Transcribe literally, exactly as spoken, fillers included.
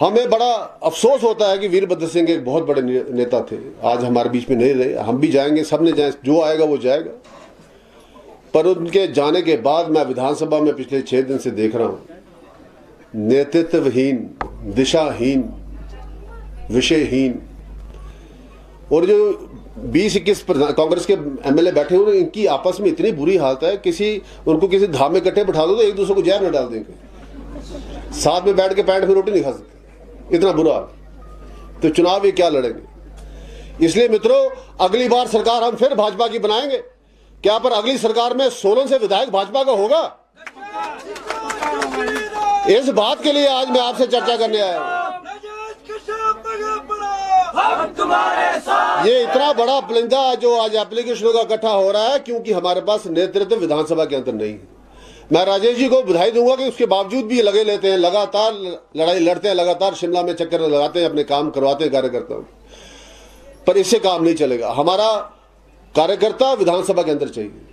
हमें बड़ा अफसोस होता है कि वीरभद्र सिंह एक बहुत बड़े नेता थे, आज हमारे बीच में नहीं रहे। हम भी जाएंगे, सबने जाए, जो आएगा वो जाएगा। पर उनके जाने के बाद मैं विधानसभा में पिछले छः दिन से देख रहा हूँ नेतृत्वहीन, दिशाहीन, विषयहीन। और जो बीस इक्कीस कांग्रेस के एमएलए बैठे हुए, इनकी आपस में इतनी बुरी हालत है, किसी उनको किसी धाम में इकट्ठे बैठा दो तो एक दूसरे को जहर न डाल देंगे, साथ में बैठ के पैंट में रोटी नहीं खा सकते, इतना बुरा। तो चुनाव ये क्या लड़ेंगे? इसलिए मित्रों, अगली बार सरकार हम फिर भाजपा की बनाएंगे क्या? पर अगली सरकार में सोलन से विधायक भाजपा का होगा? इस बात के लिए आज मैं आपसे चर्चा करने आया हूँ। ये इतना बड़ा प्लिंदा जो आज एप्लीकेशनों का इकट्ठा हो रहा है, क्योंकि हमारे पास नेतृत्व विधानसभा के अंदर नहीं है। मैं राजेश जी को बधाई दूंगा कि उसके बावजूद भी ये लगे लेते हैं, लगातार लड़ाई लड़ते हैं, लगातार शिमला में चक्कर लगाते हैं, अपने काम करवाते हैं कार्यकर्ताओं को। पर इससे काम नहीं चलेगा। हमारा कार्यकर्ता विधानसभा के अंदर चाहिए।